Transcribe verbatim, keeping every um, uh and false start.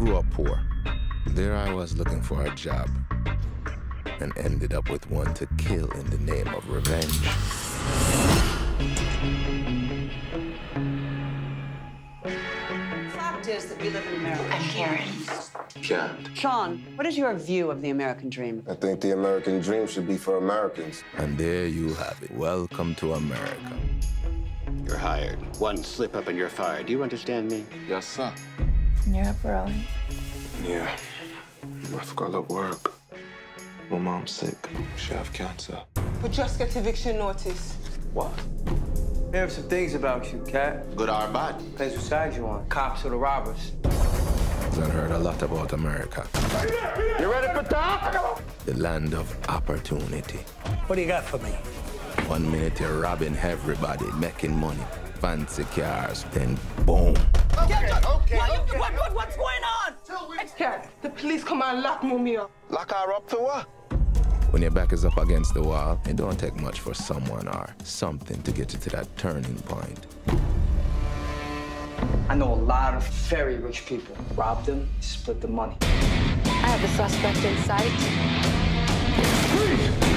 grew up poor. There I was looking for a job and ended up with one to kill in the name of revenge. The fact is that we live in America. I'm Karen. Karen. Sean, what is your view of the American dream? I think the American dream should be for Americans. And there you have it. Welcome to America. You're hired. One slip up and you're fired. Do you understand me? Yes, sir. You're up early. Yeah. I've got to work. My mom's sick. She have cancer. We just got eviction notice. What? We have some things about you, Cat. Good or bad? Depends what side you on. Cops or the robbers. I've heard a lot about America. You ready for talk? The land of opportunity. What do you got for me? One minute you're robbing everybody, making money, fancy cars, then boom. Okay, okay, what, okay. What, what, what's going on? Cat, the police come and lock Mummy up. Lock her up for what? When your back is up against the wall, it don't take much for someone or something to get you to that turning point. I know a lot of very rich people. Rob them, split the money. I have a suspect in sight. Please.